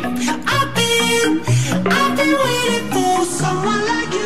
I've been waiting for someone like you.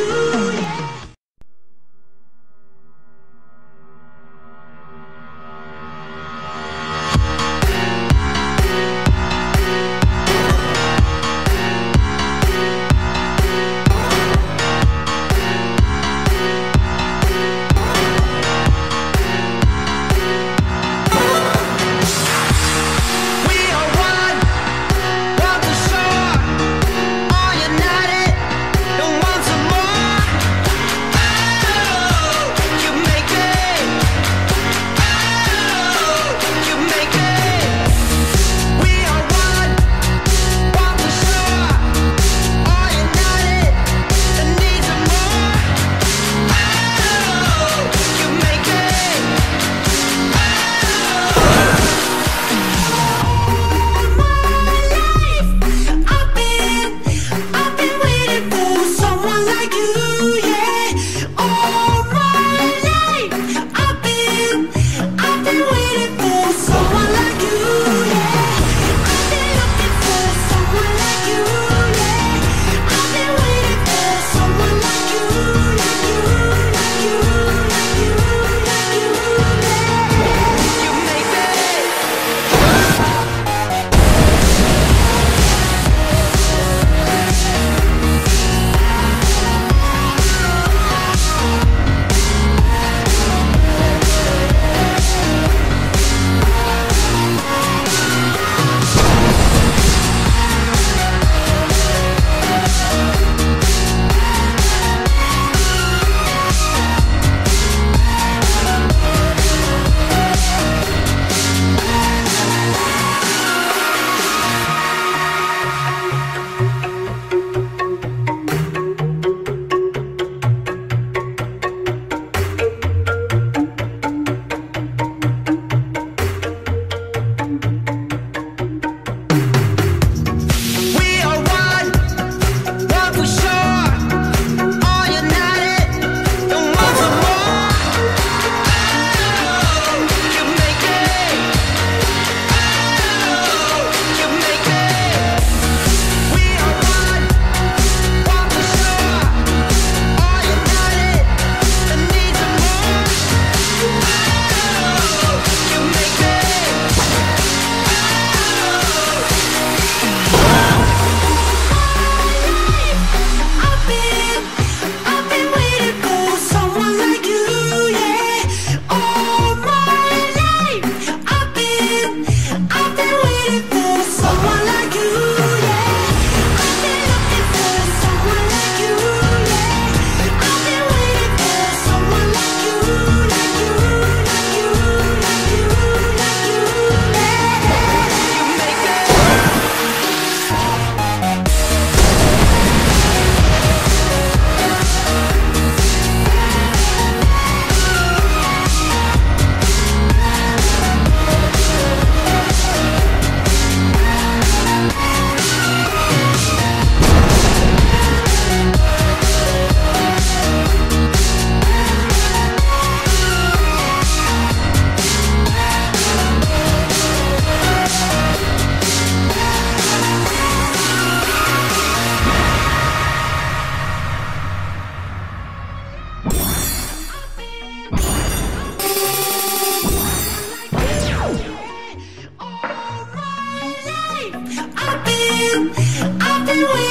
I've been waiting.